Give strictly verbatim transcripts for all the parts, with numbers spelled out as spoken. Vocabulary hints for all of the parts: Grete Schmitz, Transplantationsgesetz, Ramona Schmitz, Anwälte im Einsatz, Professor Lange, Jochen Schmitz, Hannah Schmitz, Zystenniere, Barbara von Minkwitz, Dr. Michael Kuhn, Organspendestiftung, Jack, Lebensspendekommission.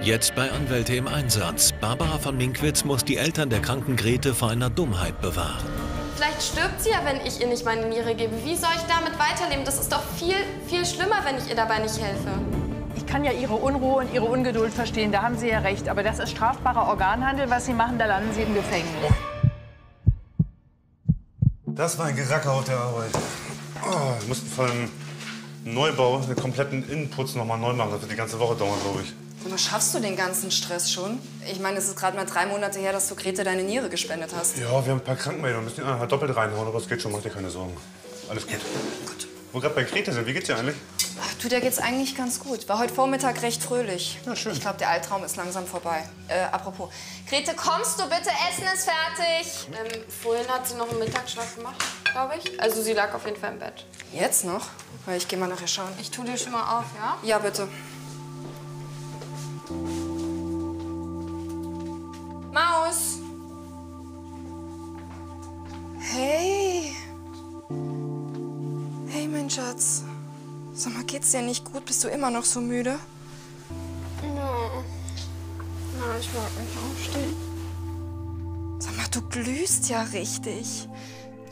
Jetzt bei Anwälte im Einsatz. Barbara von Minkwitz muss die Eltern der kranken Grete vor einer Dummheit bewahren. Vielleicht stirbt sie ja, wenn ich ihr nicht meine Niere gebe. Wie soll ich damit weiterleben? Das ist doch viel, viel schlimmer, wenn ich ihr dabei nicht helfe. Ich kann ja Ihre Unruhe und Ihre Ungeduld verstehen, da haben Sie ja recht. Aber das ist strafbarer Organhandel, was Sie machen, da landen Sie im Gefängnis. Das war ein Geracker auf der Arbeit. Oh, wir mussten von einem Neubau den kompletten Innenputz noch mal neu machen. Das wird die ganze Woche dauern, glaube ich. Aber schaffst du den ganzen Stress schon? Ich meine, es ist gerade mal drei Monate her, dass du Grete deine Niere gespendet hast. Ja, wir haben ein paar Krankmeldungen, müssen die anderen halt doppelt reinhauen, aber es geht schon, mach dir keine Sorgen. Alles gut. Ja, gut. Wo wir gerade bei Grete sind, wie geht's dir eigentlich? Ach du, der geht's eigentlich ganz gut. War heute Vormittag recht fröhlich. Ja, schön. Ich glaube, der Albtraum ist langsam vorbei. Äh, apropos. Grete, kommst du bitte? Essen ist fertig! Ähm, vorhin hat sie noch einen Mittagsschlaf gemacht, glaube ich. Also sie lag auf jeden Fall im Bett. Jetzt noch? Weil ich gehe mal nachher schauen. Ich tu dir schon mal auf, ja? Ja, bitte. Maus! Hey! Hey, mein Schatz. Sag mal, geht's dir nicht gut? Bist du immer noch so müde? Nein. No. Nein, ich mag nicht aufstehen. Sag mal, du glühst ja richtig.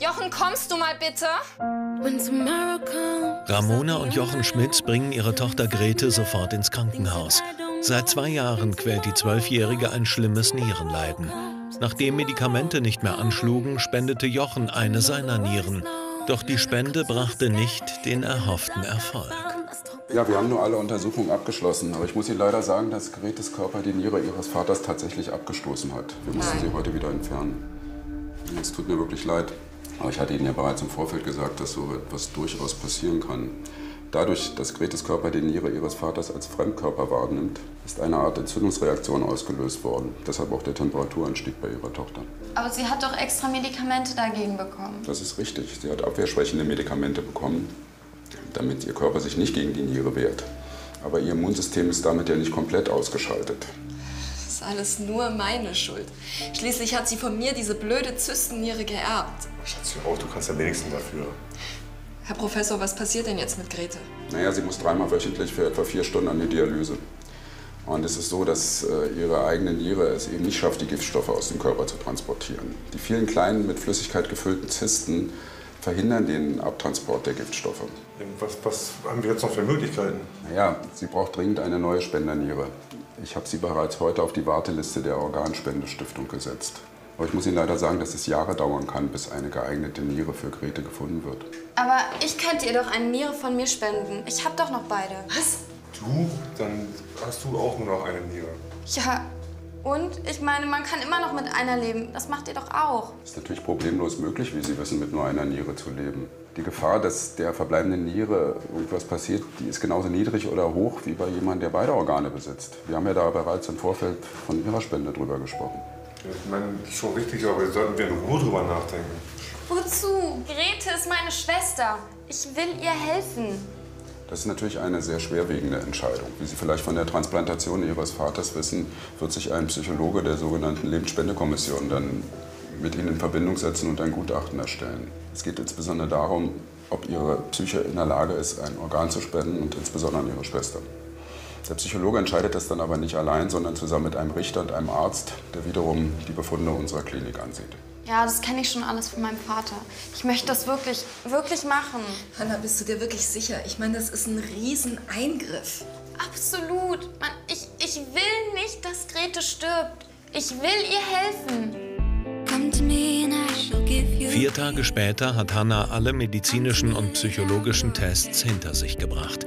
Jochen, kommst du mal bitte? Ramona und Jochen Schmitz bringen ihre Tochter Grete sofort ins Krankenhaus. Seit zwei Jahren quält die Zwölfjährige ein schlimmes Nierenleiden. Nachdem Medikamente nicht mehr anschlugen, spendete Jochen eine seiner Nieren. Doch die Spende brachte nicht den erhofften Erfolg. Ja, wir haben nur alle Untersuchungen abgeschlossen. Aber ich muss Ihnen leider sagen, dass Gretes Körper die Niere ihres Vaters tatsächlich abgestoßen hat. Wir mussten sie heute wieder entfernen. Es tut mir wirklich leid. Aber ich hatte Ihnen ja bereits im Vorfeld gesagt, dass so etwas durchaus passieren kann. Dadurch, dass Gretes Körper die Niere ihres Vaters als Fremdkörper wahrnimmt, ist eine Art Entzündungsreaktion ausgelöst worden. Deshalb auch der Temperaturanstieg bei ihrer Tochter. Aber sie hat doch extra Medikamente dagegen bekommen. Das ist richtig. Sie hat abwehrschwächende Medikamente bekommen, damit ihr Körper sich nicht gegen die Niere wehrt. Aber ihr Immunsystem ist damit ja nicht komplett ausgeschaltet. Das ist alles nur meine Schuld. Schließlich hat sie von mir diese blöde Zystenniere geerbt. Schatz, auch, du kannst ja wenigstens dafür. Herr Professor, was passiert denn jetzt mit Grete? Naja, sie muss dreimal wöchentlich für etwa vier Stunden an die Dialyse. Und es ist so, dass äh, ihre eigene Niere es eben nicht schafft, die Giftstoffe aus dem Körper zu transportieren. Die vielen kleinen, mit Flüssigkeit gefüllten Zysten verhindern den Abtransport der Giftstoffe. Was, was haben wir jetzt noch für Möglichkeiten? Naja, sie braucht dringend eine neue Spenderniere. Ich habe sie bereits heute auf die Warteliste der Organspendestiftung gesetzt. Aber ich muss Ihnen leider sagen, dass es Jahre dauern kann, bis eine geeignete Niere für Grete gefunden wird. Aber ich könnte ihr doch eine Niere von mir spenden. Ich habe doch noch beide. Was? Du? Dann hast du auch nur noch eine Niere. Ja, und? Ich meine, man kann immer noch mit einer leben. Das macht ihr doch auch. Das ist natürlich problemlos möglich, wie Sie wissen, mit nur einer Niere zu leben. Die Gefahr, dass der verbleibenden Niere irgendwas passiert, die ist genauso niedrig oder hoch wie bei jemandem, der beide Organe besitzt. Wir haben ja da bereits im Vorfeld von Ihrer Spende drüber gesprochen. Ich meine, das ist schon richtig, aber sollten wir in Ruhe drüber nachdenken. Wozu? Grete ist meine Schwester. Ich will ihr helfen. Das ist natürlich eine sehr schwerwiegende Entscheidung. Wie Sie vielleicht von der Transplantation Ihres Vaters wissen, wird sich ein Psychologe der sogenannten Lebensspendekommission dann mit Ihnen in Verbindung setzen und ein Gutachten erstellen. Es geht insbesondere darum, ob Ihre Psyche in der Lage ist, ein Organ zu spenden und insbesondere an Ihre Schwester. Der Psychologe entscheidet das dann aber nicht allein, sondern zusammen mit einem Richter und einem Arzt, der wiederum die Befunde unserer Klinik ansieht. Ja, das kenne ich schon alles von meinem Vater. Ich möchte das wirklich, wirklich machen. Hannah, bist du dir wirklich sicher? Ich meine, das ist ein Rieseneingriff. Absolut. Mann, ich, ich will nicht, dass Grete stirbt. Ich will ihr helfen. Vier Tage später hat Hannah alle medizinischen und psychologischen Tests hinter sich gebracht.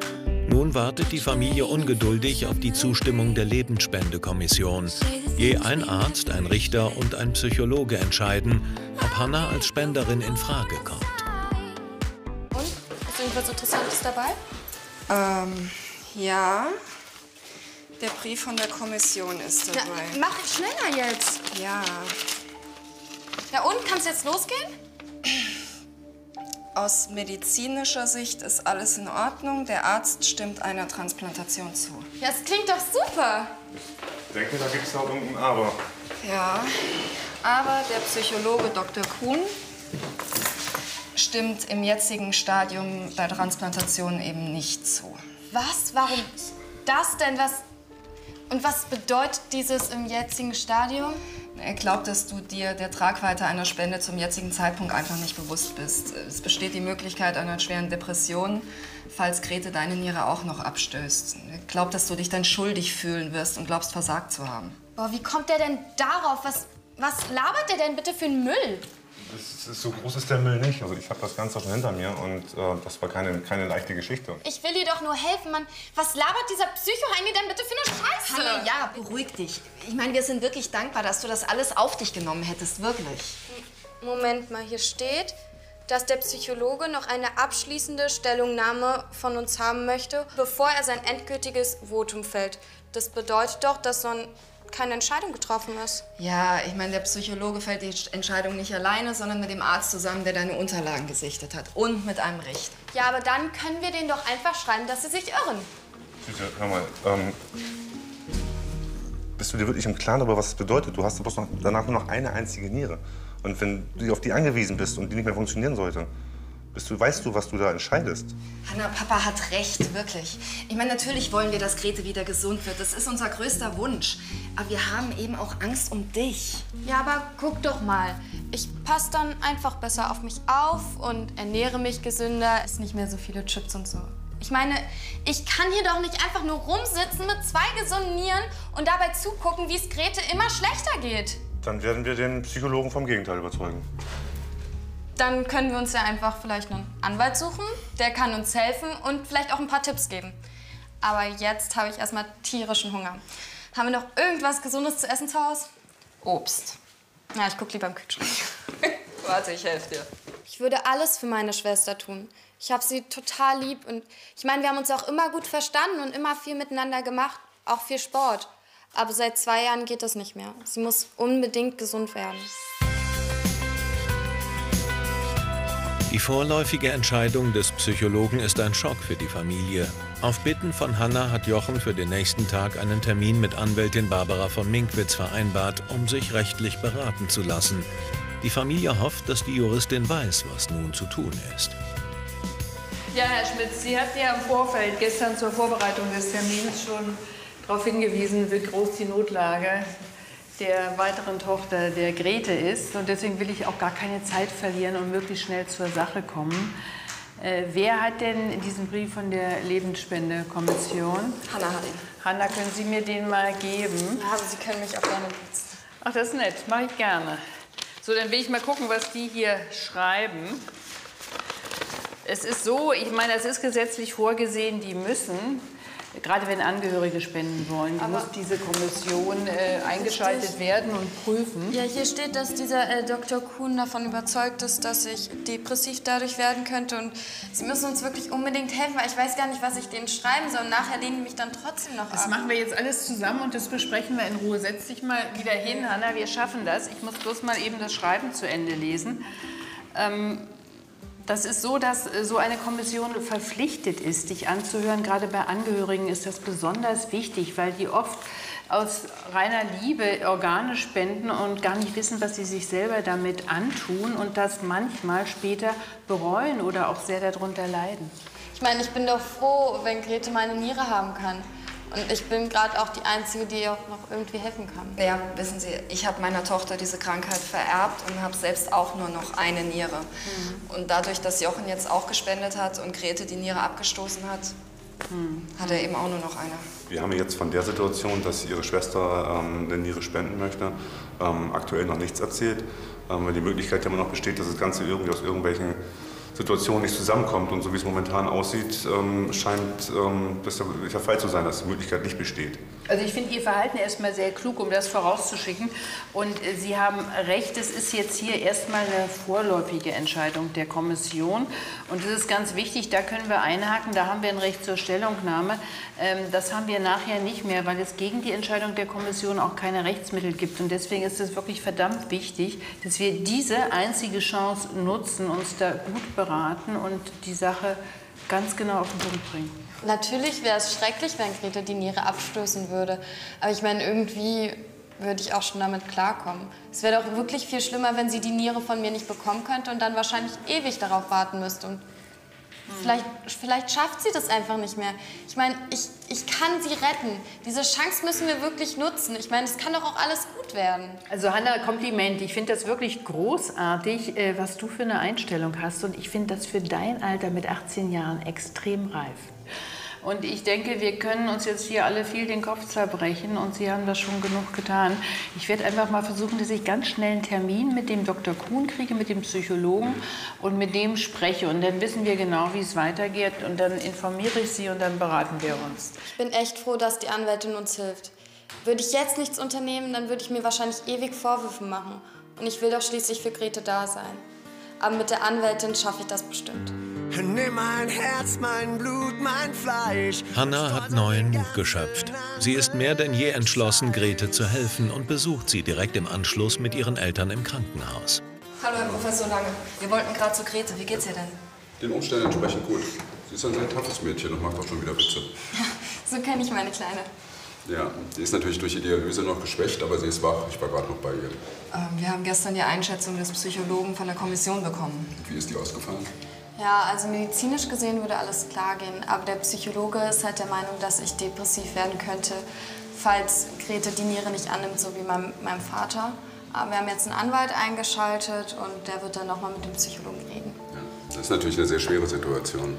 Nun wartet die Familie ungeduldig auf die Zustimmung der Lebensspendekommission. Je ein Arzt, ein Richter und ein Psychologe entscheiden, ob Hannah als Spenderin in Frage kommt. Und? Ist irgendwas Interessantes dabei? Ähm, ja. Der Brief von der Kommission ist dabei. Na, mach schneller jetzt. Ja. Na und, kann's jetzt losgehen? Aus medizinischer Sicht ist alles in Ordnung. Der Arzt stimmt einer Transplantation zu. Ja, das klingt doch super. Ich denke, da gibt es auch irgendein Aber. Ja, aber der Psychologe Doktor Kuhn stimmt im jetzigen Stadium der Transplantation eben nicht zu. Was? Warum das denn? Was? Und was bedeutet dieses im jetzigen Stadium? Er glaubt, dass du dir der Tragweite einer Spende zum jetzigen Zeitpunkt einfach nicht bewusst bist. Es besteht die Möglichkeit einer schweren Depression, falls Grete deine Niere auch noch abstößt. Er glaubt, dass du dich dann schuldig fühlen wirst und glaubst, versagt zu haben. Boah, wie kommt der denn darauf? Was, was labert der denn bitte für einen Müll? Das ist, so groß ist der Müll nicht. Also ich habe das Ganze schon hinter mir und äh, das war keine, keine leichte Geschichte. Ich will dir doch nur helfen, Mann. Was labert dieser Psycho-Heini denn bitte für eine Scheiße? Hanna, ja, beruhig dich. Ich meine, wir sind wirklich dankbar, dass du das alles auf dich genommen hättest, wirklich. Moment mal, hier steht, dass der Psychologe noch eine abschließende Stellungnahme von uns haben möchte, bevor er sein endgültiges Votum fällt. Das bedeutet doch, dass so ein keine Entscheidung getroffen ist. Ja, ich meine, der Psychologe fällt die Entscheidung nicht alleine, sondern mit dem Arzt zusammen, der deine Unterlagen gesichtet hat. Und mit einem Richter. Ja, aber dann können wir denen doch einfach schreiben, dass sie sich irren. Süße, hör mal, ähm, bist du dir wirklich im Klaren darüber, was das bedeutet? Du hast bloß noch, danach nur noch eine einzige Niere. Und wenn du auf die angewiesen bist und die nicht mehr funktionieren sollte, bist du, weißt du, was du da entscheidest? Hanna, Papa hat recht, wirklich. Ich meine, natürlich wollen wir, dass Grete wieder gesund wird. Das ist unser größter Wunsch. Aber wir haben eben auch Angst um dich. Ja, aber guck doch mal. Ich passe dann einfach besser auf mich auf und ernähre mich gesünder. Ist nicht mehr so viele Chips und so. Ich meine, ich kann hier doch nicht einfach nur rumsitzen mit zwei gesunden Nieren und dabei zugucken, wie es Grete immer schlechter geht. Dann werden wir den Psychologen vom Gegenteil überzeugen. Dann können wir uns ja einfach vielleicht einen Anwalt suchen, der kann uns helfen und vielleicht auch ein paar Tipps geben. Aber jetzt habe ich erstmal tierischen Hunger. Haben wir noch irgendwas Gesundes zu essen zu Hause? Obst. Na, ich gucke lieber im Kühlschrank. Warte, ich helfe dir. Ich würde alles für meine Schwester tun. Ich habe sie total lieb und ich meine, wir haben uns auch immer gut verstanden und immer viel miteinander gemacht, auch viel Sport. Aber seit zwei Jahren geht das nicht mehr. Sie muss unbedingt gesund werden. Die vorläufige Entscheidung des Psychologen ist ein Schock für die Familie. Auf Bitten von Hanna hat Jochen für den nächsten Tag einen Termin mit Anwältin Barbara von Minkwitz vereinbart, um sich rechtlich beraten zu lassen. Die Familie hofft, dass die Juristin weiß, was nun zu tun ist. Ja, Herr Schmitz, Sie hatten ja im Vorfeld gestern zur Vorbereitung des Termins schon darauf hingewiesen, wie groß die Notlage der weiteren Tochter, der Grete, ist. Und deswegen will ich auch gar keine Zeit verlieren und möglichst schnell zur Sache kommen. Äh, wer hat denn diesen Brief von der Lebensspendekommission? Hanna hat ihn. Hanna, können Sie mir den mal geben? Ja, aber Sie können mich auch gerne nutzen. Ach, das ist nett. Mache ich gerne. So, dann will ich mal gucken, was die hier schreiben. Es ist so, ich meine, das ist gesetzlich vorgesehen, die müssen, gerade wenn Angehörige spenden wollen, muss diese Kommission äh, eingeschaltet werden und prüfen. Ja, hier steht, dass dieser äh, Doktor Kuhn davon überzeugt ist, dass ich depressiv dadurch werden könnte. Und Sie müssen uns wirklich unbedingt helfen, weil ich weiß gar nicht, was ich denen schreiben soll. Und nachher lehnen die mich dann trotzdem noch ab. Das machen wir jetzt alles zusammen und das besprechen wir in Ruhe. Setz dich mal wieder hin, Hanna, wir schaffen das. Ich muss bloß mal eben das Schreiben zu Ende lesen. Ähm, Das ist so, dass so eine Kommission verpflichtet ist, dich anzuhören. Gerade bei Angehörigen ist das besonders wichtig, weil die oft aus reiner Liebe Organe spenden und gar nicht wissen, was sie sich selber damit antun und das manchmal später bereuen oder auch sehr darunter leiden. Ich meine, ich bin doch froh, wenn Grete meine Niere haben kann. Und ich bin gerade auch die Einzige, die auch noch irgendwie helfen kann. Ja, wissen Sie, ich habe meiner Tochter diese Krankheit vererbt und habe selbst auch nur noch eine Niere. Mhm. Und dadurch, dass Jochen jetzt auch gespendet hat und Grete die Niere abgestoßen hat, mhm. hat er eben auch nur noch eine. Wir haben jetzt von der Situation, dass Ihre Schwester ähm, eine Niere spenden möchte, ähm, aktuell noch nichts erzählt. Ähm, die Möglichkeit immer noch besteht, dass das Ganze irgendwie aus irgendwelchen Situation nicht zusammenkommt und so wie es momentan aussieht, ähm, scheint ähm, das der Fall zu sein, dass die Möglichkeit nicht besteht. Also ich finde Ihr Verhalten erstmal sehr klug, um das vorauszuschicken. Und äh, Sie haben recht, es ist jetzt hier erstmal eine vorläufige Entscheidung der Kommission. Und das ist ganz wichtig, da können wir einhaken, da haben wir ein Recht zur Stellungnahme. Ähm, das haben wir nachher nicht mehr, weil es gegen die Entscheidung der Kommission auch keine Rechtsmittel gibt. Und deswegen ist es wirklich verdammt wichtig, dass wir diese einzige Chance nutzen, uns da gut beraten und die Sache ganz genau auf den Punkt bringen. Natürlich wäre es schrecklich, wenn Grete die Niere abstoßen würde. Aber ich meine, irgendwie würde ich auch schon damit klarkommen. Es wäre doch wirklich viel schlimmer, wenn sie die Niere von mir nicht bekommen könnte und dann wahrscheinlich ewig darauf warten müsste. Und Vielleicht, vielleicht schafft sie das einfach nicht mehr. Ich meine, ich, ich kann sie retten. Diese Chance müssen wir wirklich nutzen. Ich meine, es kann doch auch alles gut werden. Also Hannah, Kompliment. Ich finde das wirklich großartig, was du für eine Einstellung hast. Und ich finde das für dein Alter mit achtzehn Jahren extrem reif. Und ich denke, wir können uns jetzt hier alle viel den Kopf zerbrechen und Sie haben das schon genug getan. Ich werde einfach mal versuchen, dass ich ganz schnell einen Termin mit dem Doktor Kuhn kriege, mit dem Psychologen und mit dem spreche. Und dann wissen wir genau, wie es weitergeht und dann informiere ich Sie und dann beraten wir uns. Ich bin echt froh, dass die Anwältin uns hilft. Würde ich jetzt nichts unternehmen, dann würde ich mir wahrscheinlich ewig Vorwürfe machen. Und ich will doch schließlich für Grete da sein. Aber mit der Anwältin schaffe ich das bestimmt. Nimm mein Herz, mein Blut, mein Fleisch. Hannah hat neuen Mut geschöpft. Sie ist mehr denn je entschlossen, Grete zu helfen und besucht sie direkt im Anschluss mit ihren Eltern im Krankenhaus. Hallo, Herr Professor Lange. Wir wollten gerade zu Grete. Wie geht's ihr denn? Den Umständen entsprechend gut. Sie ist ein sehr toughes Mädchen und macht auch schon wieder Witze. So kenne ich meine Kleine. Ja, sie ist natürlich durch die Dialyse noch geschwächt, aber sie ist wach. Ich war gerade noch bei ihr. Ähm, wir haben gestern die Einschätzung des Psychologen von der Kommission bekommen. Wie ist die ausgefallen? Ja, also medizinisch gesehen würde alles klar gehen, aber der Psychologe ist halt der Meinung, dass ich depressiv werden könnte, falls Grete die Niere nicht annimmt, so wie mein, meinem Vater. Aber wir haben jetzt einen Anwalt eingeschaltet und der wird dann nochmal mit dem Psychologen reden. Ja, das ist natürlich eine sehr schwere Situation.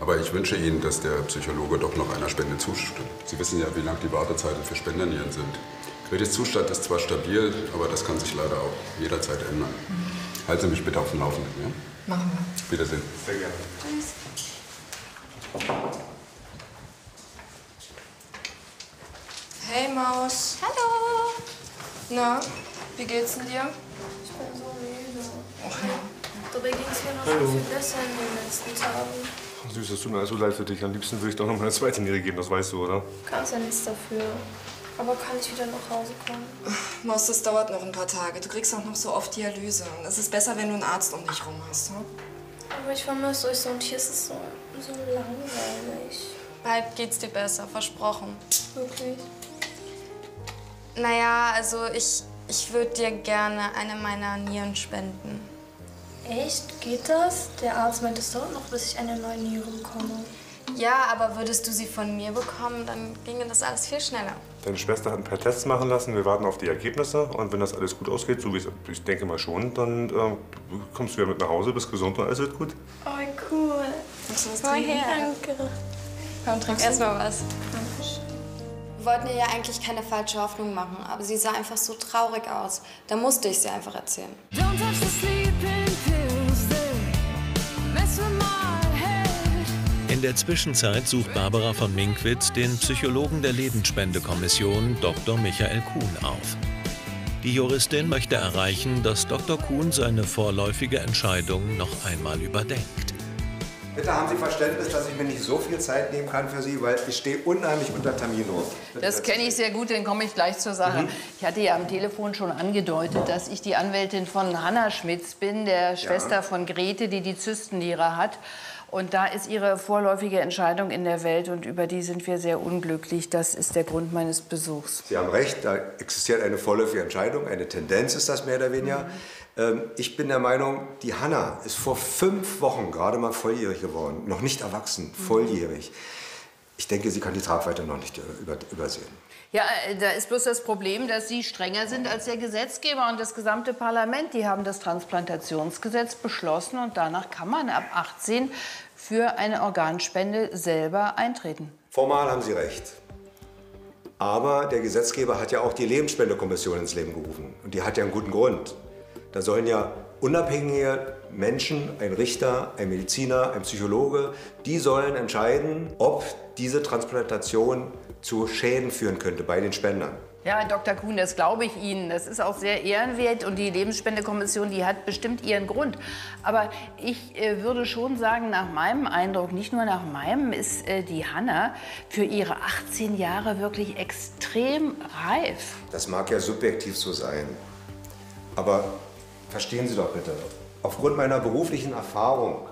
Aber ich wünsche Ihnen, dass der Psychologe doch noch einer Spende zustimmt. Sie wissen ja, wie lang die Wartezeiten für Spendernieren sind. Gretes Zustand ist zwar stabil, aber das kann sich leider auch jederzeit ändern. Mhm. Halten Sie mich bitte auf dem Laufenden, ja? Machen wir. Wiedersehen. Sehr gerne. Tschüss. Hey Maus. Hallo. Na, wie geht's denn dir? Ich bin so müde. Okay. Dabei ging es mir noch Hallo. viel besser in den letzten Tagen. Süß, das tut mir alles so leid für dich. Am liebsten würde ich doch noch mal eine zweite Niere geben, das weißt du, oder? Du kannst ja nichts dafür. Aber kann ich wieder nach Hause kommen? Maus, das dauert noch ein paar Tage. Du kriegst auch noch so oft Dialyse. Es ist besser, wenn du einen Arzt um dich rum hast. Hm? Aber ich vermisse euch so und hier ist es so, so langweilig. Bald geht's dir besser, versprochen. Wirklich? Naja, also ich, ich würde dir gerne eine meiner Nieren spenden. Echt? Geht das? Der Arzt meint, es dauert noch, bis ich eine neue Niere bekomme. Ja, aber würdest du sie von mir bekommen, dann ginge das alles viel schneller. Deine Schwester hat ein paar Tests machen lassen, wir warten auf die Ergebnisse. Und wenn das alles gut ausgeht, so wie ich denke mal schon, dann äh, kommst du wieder mit nach Hause, bist gesund und alles wird gut. Oh, cool. Magst du was trinken? Danke. Komm, trink erst mal was. Dankeschön. Wir wollten ihr ja eigentlich keine falsche Hoffnung machen, aber sie sah einfach so traurig aus. Da musste ich sie einfach erzählen. Don't touch the sleeping pills, they mess with my In der Zwischenzeit sucht Barbara von Minkwitz den Psychologen der Lebensspendekommission, Doktor Michael Kuhn, auf. Die Juristin möchte erreichen, dass Doktor Kuhn seine vorläufige Entscheidung noch einmal überdenkt. Bitte haben Sie Verständnis, dass ich mir nicht so viel Zeit nehmen kann für Sie, weil ich stehe unheimlich unter Termindruck. Das kenne ich sehr gut, dann komme ich gleich zur Sache. Mhm. Ich hatte ja am Telefon schon angedeutet, dass ich die Anwältin von Hannah Schmitz bin, der Schwester ja. von Grete, die die Zystenniere hat. Und da ist ihre vorläufige Entscheidung in der Welt und über die sind wir sehr unglücklich. Das ist der Grund meines Besuchs. Sie haben recht, da existiert eine vorläufige Entscheidung, eine Tendenz ist das mehr oder weniger. Mhm. Ähm, ich bin der Meinung, die Hannah ist vor fünf Wochen gerade mal volljährig geworden, noch nicht erwachsen, mhm. volljährig. Ich denke, sie kann die Tragweite noch nicht über, übersehen. Ja, da ist bloß das Problem, dass Sie strenger sind als der Gesetzgeber und das gesamte Parlament. Die haben das Transplantationsgesetz beschlossen und danach kann man ab achtzehn für eine Organspende selber eintreten. Formal haben Sie recht. Aber der Gesetzgeber hat ja auch die Lebensspendekommission ins Leben gerufen. Und die hat ja einen guten Grund. Da sollen ja unabhängige Menschen, ein Richter, ein Mediziner, ein Psychologe, die sollen entscheiden, ob diese Transplantation zu Schäden führen könnte bei den Spendern. Ja, Doktor Kuhn, das glaube ich Ihnen. Das ist auch sehr ehrenwert und die Lebensspendekommission, die hat bestimmt ihren Grund. Aber ich äh, würde schon sagen, nach meinem Eindruck, nicht nur nach meinem, ist äh, die Hannah für ihre achtzehn Jahre wirklich extrem reif. Das mag ja subjektiv so sein, aber verstehen Sie doch bitte, aufgrund meiner beruflichen Erfahrung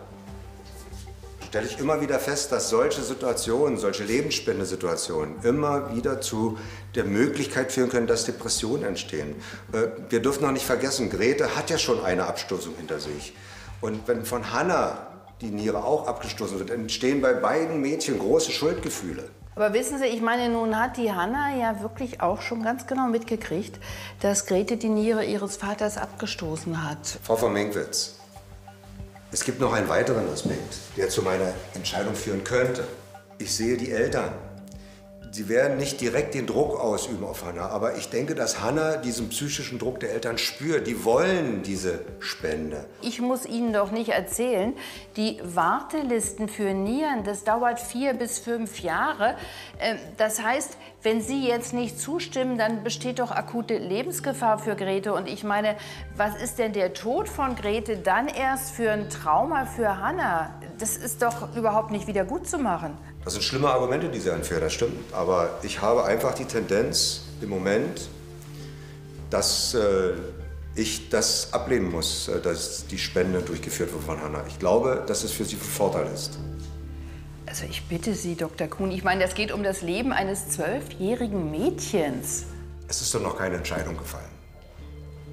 stelle ich immer wieder fest, dass solche Situationen, solche Lebensspendesituationen immer wieder zu der Möglichkeit führen können, dass Depressionen entstehen. Wir dürfen noch nicht vergessen, Grete hat ja schon eine Abstoßung hinter sich. Und wenn von Hannah die Niere auch abgestoßen wird, entstehen bei beiden Mädchen große Schuldgefühle. Aber wissen Sie, ich meine, nun hat die Hannah ja wirklich auch schon ganz genau mitgekriegt, dass Grete die Niere ihres Vaters abgestoßen hat. Frau von Minkwitz, es gibt noch einen weiteren Aspekt, der zu meiner Entscheidung führen könnte. Ich sehe die Eltern. Sie werden nicht direkt den Druck ausüben auf Hannah, aber ich denke, dass Hannah diesen psychischen Druck der Eltern spürt. Die wollen diese Spende. Ich muss Ihnen doch nicht erzählen, die Wartelisten für Nieren, das dauert vier bis fünf Jahre. Das heißt, wenn Sie jetzt nicht zustimmen, dann besteht doch akute Lebensgefahr für Grete. Und ich meine, was ist denn der Tod von Grete dann erst für ein Trauma für Hannah? Das ist doch überhaupt nicht wieder gut zu machen. Das sind schlimme Argumente, die Sie anführen, das stimmt. Aber ich habe einfach die Tendenz im Moment, dass äh, ich das ablehnen muss, dass die Spende durchgeführt wird von Hannah. Ich glaube, dass es für sie von Vorteil ist. Also ich bitte Sie, Doktor Kuhn, ich meine, das geht um das Leben eines zwölfjährigen Mädchens. Es ist doch noch keine Entscheidung gefallen.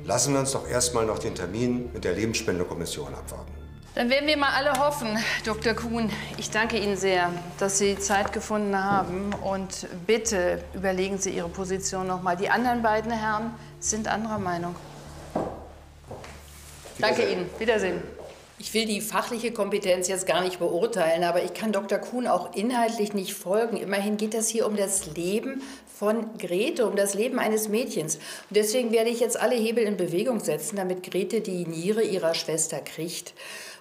Lassen wir uns doch erstmal noch den Termin mit der Lebensspendekommission abwarten. Dann werden wir mal alle hoffen, Doktor Kuhn. Ich danke Ihnen sehr, dass Sie Zeit gefunden haben. Und bitte überlegen Sie Ihre Position noch mal. Die anderen beiden Herren sind anderer Meinung. Danke Ihnen. Wiedersehen. Ich will die fachliche Kompetenz jetzt gar nicht beurteilen, aber ich kann Doktor Kuhn auch inhaltlich nicht folgen. Immerhin geht es hier um das Leben von Grete, um das Leben eines Mädchens. Und deswegen werde ich jetzt alle Hebel in Bewegung setzen, damit Grete die Niere ihrer Schwester kriegt.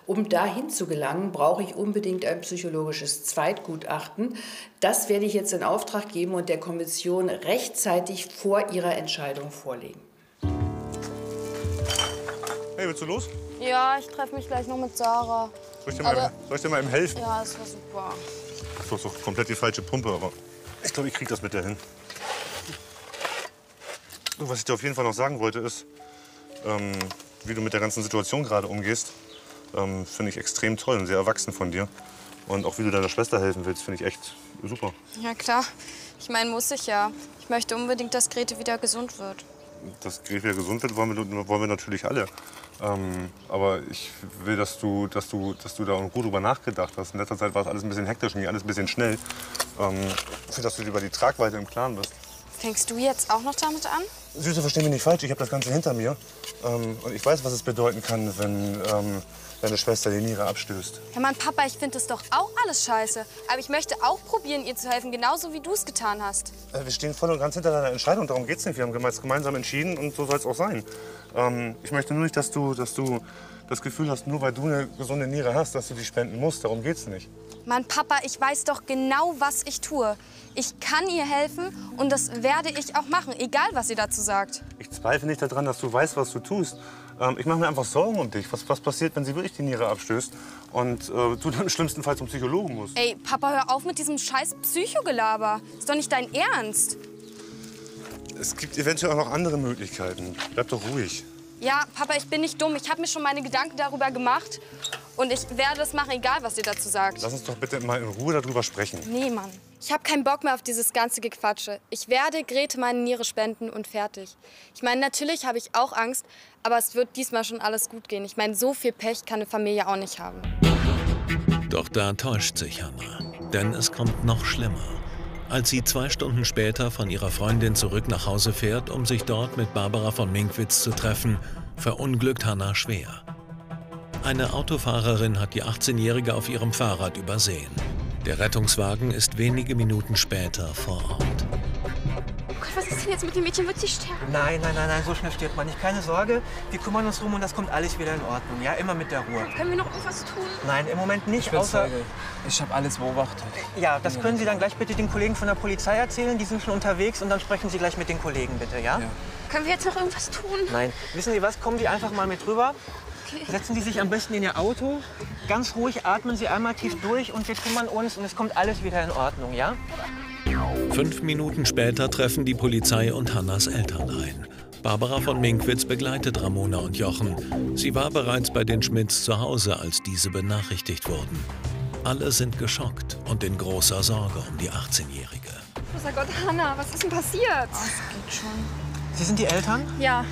Um dahin zu gelangen, brauche ich unbedingt ein psychologisches Zweitgutachten. Das werde ich jetzt in Auftrag geben und der Kommission rechtzeitig vor ihrer Entscheidung vorlegen. Hey, willst du los? Ja, ich treffe mich gleich noch mit Sarah. Soll ich dir mal, soll ich dir mal eben helfen? Ja, das war super. Das war doch komplett die falsche Pumpe, aber ich glaube, ich kriege das mit der hin. Und was ich dir auf jeden Fall noch sagen wollte, ist, ähm, wie du mit der ganzen Situation gerade umgehst. Ähm, finde ich extrem toll und sehr erwachsen von dir. Und auch wie du deiner Schwester helfen willst, finde ich echt super. Ja, klar. Ich meine, muss ich ja. Ich möchte unbedingt, dass Grete wieder gesund wird. Dass Grete wieder gesund wird, wollen wir, wollen wir natürlich alle. Ähm, aber ich will, dass du, dass, du, dass du da gut drüber nachgedacht hast. In letzter Zeit war es alles ein bisschen hektisch und ging alles ein bisschen schnell. Ähm, ich will, dass du dir über die Tragweite im Klaren bist. Fängst du jetzt auch noch damit an? Süße, versteh mich nicht falsch. Ich habe das Ganze hinter mir. Ähm, und ich weiß, was es bedeuten kann, wenn ähm, deine Schwester die Niere abstößt. Ja, Mann, Papa, ich finde das doch auch alles scheiße. Aber ich möchte auch probieren, ihr zu helfen, genauso wie du es getan hast. Äh, wir stehen voll und ganz hinter deiner Entscheidung. Darum geht's nicht. Wir haben gemeinsam entschieden und so soll es auch sein. Ähm, ich möchte nur nicht, dass du, dass du das Gefühl hast, nur weil du eine gesunde Niere hast, dass du die spenden musst. Darum geht's nicht. Mann, Papa, ich weiß doch genau, was ich tue. Ich kann ihr helfen und das werde ich auch machen, egal was sie dazu sagt. Ich zweifle nicht daran, dass du weißt, was du tust. Ähm, ich mache mir einfach Sorgen um dich. Was, was passiert, wenn sie wirklich die Niere abstößt und äh, du dann schlimmstenfalls zum Psychologen musst? Ey, Papa, hör auf mit diesem scheiß Psychogelaber. Ist doch nicht dein Ernst. Es gibt eventuell auch noch andere Möglichkeiten. Bleib doch ruhig. Ja, Papa, ich bin nicht dumm. Ich habe mir schon meine Gedanken darüber gemacht. Und ich werde es machen, egal was ihr dazu sagt. Lass uns doch bitte mal in Ruhe darüber sprechen. Nee, Mann. Ich habe keinen Bock mehr auf dieses ganze Gequatsche. Ich werde Grete meine Niere spenden und fertig. Ich meine, natürlich habe ich auch Angst, aber es wird diesmal schon alles gut gehen. Ich meine, so viel Pech kann eine Familie auch nicht haben. Doch da täuscht sich Hannah. Denn es kommt noch schlimmer. Als sie zwei Stunden später von ihrer Freundin zurück nach Hause fährt, um sich dort mit Barbara von Minkwitz zu treffen, verunglückt Hannah schwer. Eine Autofahrerin hat die achtzehnjährige auf ihrem Fahrrad übersehen. Der Rettungswagen ist wenige Minuten später vor Ort. Oh Gott, was ist denn jetzt mit dem Mädchen? Wird sie sterben? Nein, nein, nein, nein, so schnell stirbt man nicht. Keine Sorge, wir kümmern uns drum und das kommt alles wieder in Ordnung. Ja, immer mit der Ruhe. Können wir noch irgendwas tun? Nein, im Moment nicht, ich außer... Ich habe alles beobachtet. Ja, das können Sie dann gleich bitte den Kollegen von der Polizei erzählen. Die sind schon unterwegs und dann sprechen Sie gleich mit den Kollegen, bitte, ja? Ja. Können wir jetzt noch irgendwas tun? Nein. Wissen Sie was? Kommen Sie einfach mal mit rüber. Setzen Sie sich am besten in Ihr Auto, ganz ruhig atmen Sie einmal tief durch und wir kümmern uns und es kommt alles wieder in Ordnung, ja? Fünf Minuten später treffen die Polizei und Hannahs Eltern ein. Barbara von Minkwitz begleitet Ramona und Jochen. Sie war bereits bei den Schmitz zu Hause, als diese benachrichtigt wurden. Alle sind geschockt und in großer Sorge um die achtzehnjährige. Großer Gott, Hannah, was ist denn passiert? Oh, das geht schon. Sie sind die Eltern? Ja.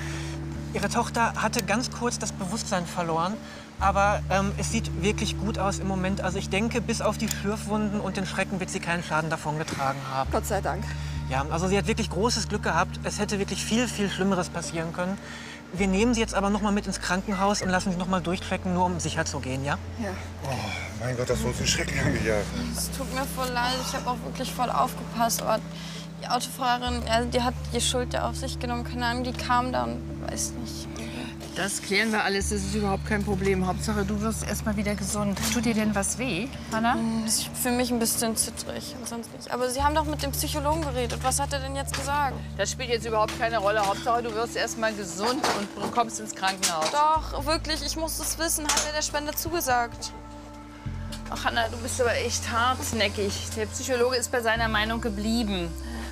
Ihre Tochter hatte ganz kurz das Bewusstsein verloren, aber ähm, es sieht wirklich gut aus im Moment. Also ich denke, bis auf die Schürfwunden und den Schrecken wird sie keinen Schaden davongetragen haben. Gott sei Dank. Ja, also sie hat wirklich großes Glück gehabt. Es hätte wirklich viel, viel Schlimmeres passieren können. Wir nehmen sie jetzt aber noch mal mit ins Krankenhaus und lassen sie noch mal durchchecken, nur um sicher zu gehen, ja? Ja. Oh, mein Gott, das ist uns ein Schrecken angejagt. Es tut mir voll leid, ich habe auch wirklich voll aufgepasst. Aber die Autofahrerin, also die hat die Schuld ja auf sich genommen, keine Ahnung, die kam da und weiß nicht. Das klären wir alles, das ist überhaupt kein Problem. Hauptsache, du wirst erst mal wieder gesund. Tut dir denn was weh, Hannah? Ich fühle mich ein bisschen zittrig, sonst nicht. Aber Sie haben doch mit dem Psychologen geredet. Was hat er denn jetzt gesagt? Das spielt jetzt überhaupt keine Rolle. Hauptsache, du wirst erst mal gesund und kommst ins Krankenhaus. Doch, wirklich, ich muss das wissen. Hat er der Spende zugesagt? Ach, Hannah, du bist aber echt hartnäckig. Der Psychologe ist bei seiner Meinung geblieben.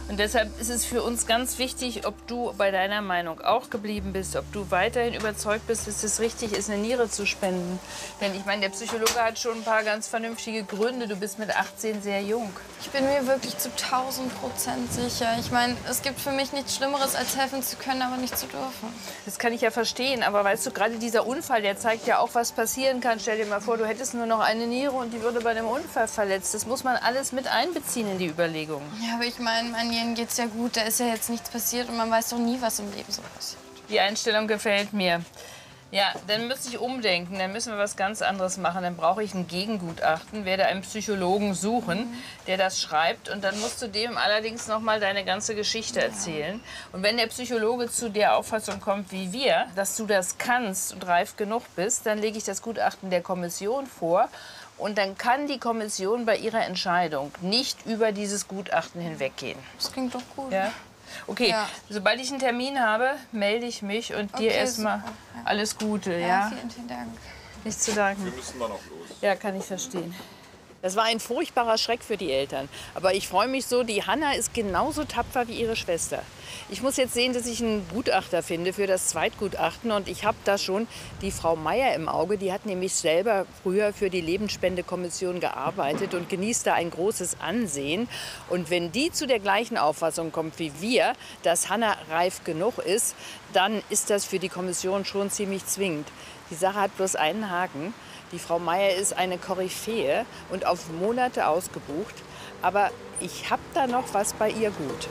Und deshalb ist es für uns ganz wichtig, ob du bei deiner Meinung auch geblieben bist, ob du weiterhin überzeugt bist, dass es richtig ist, eine Niere zu spenden. Denn ich meine, der Psychologe hat schon ein paar ganz vernünftige Gründe. Du bist mit achtzehn sehr jung. Ich bin mir wirklich zu tausend Prozent sicher. Ich meine, es gibt für mich nichts Schlimmeres, als helfen zu können, aber nicht zu dürfen. Das kann ich ja verstehen. Aber weißt du, gerade dieser Unfall, der zeigt ja auch, was passieren kann. Stell dir mal vor, du hättest nur noch eine Niere und die würde bei einem Unfall verletzt. Das muss man alles mit einbeziehen in die Überlegungen. Ja, aber ich meine, mein geht's ja gut, da ist ja jetzt nichts passiert und man weiß doch nie, was im Leben so passiert. Die Einstellung gefällt mir. Ja, dann müsste ich umdenken, dann müssen wir was ganz anderes machen. Dann brauche ich ein Gegengutachten, werde einen Psychologen suchen, mhm. der das schreibt. Und dann musst du dem allerdings noch mal deine ganze Geschichte ja. erzählen. Und wenn der Psychologe zu der Auffassung kommt wie wir, dass du das kannst und reif genug bist, dann lege ich das Gutachten der Kommission vor. Und dann kann die Kommission bei ihrer Entscheidung nicht über dieses Gutachten hinweggehen. Das klingt doch gut. Ja? Okay, ja. Sobald ich einen Termin habe, melde ich mich und okay, dir erstmal ja. alles Gute. Ja, ja, vielen, vielen Dank. Nichts zu danken. Wir müssen dann auch los. Ja, kann ich verstehen. Das war ein furchtbarer Schreck für die Eltern. Aber ich freue mich so, die Hannah ist genauso tapfer wie ihre Schwester. Ich muss jetzt sehen, dass ich einen Gutachter finde für das Zweitgutachten. Und ich habe da schon die Frau Meier im Auge. Die hat nämlich selber früher für die Lebensspendekommission gearbeitet und genießt da ein großes Ansehen. Und wenn die zu der gleichen Auffassung kommt wie wir, dass Hannah reif genug ist, dann ist das für die Kommission schon ziemlich zwingend. Die Sache hat bloß einen Haken. Die Frau Meier ist eine Koryphäe und auf Monate ausgebucht. Aber ich habe da noch was bei ihr gut.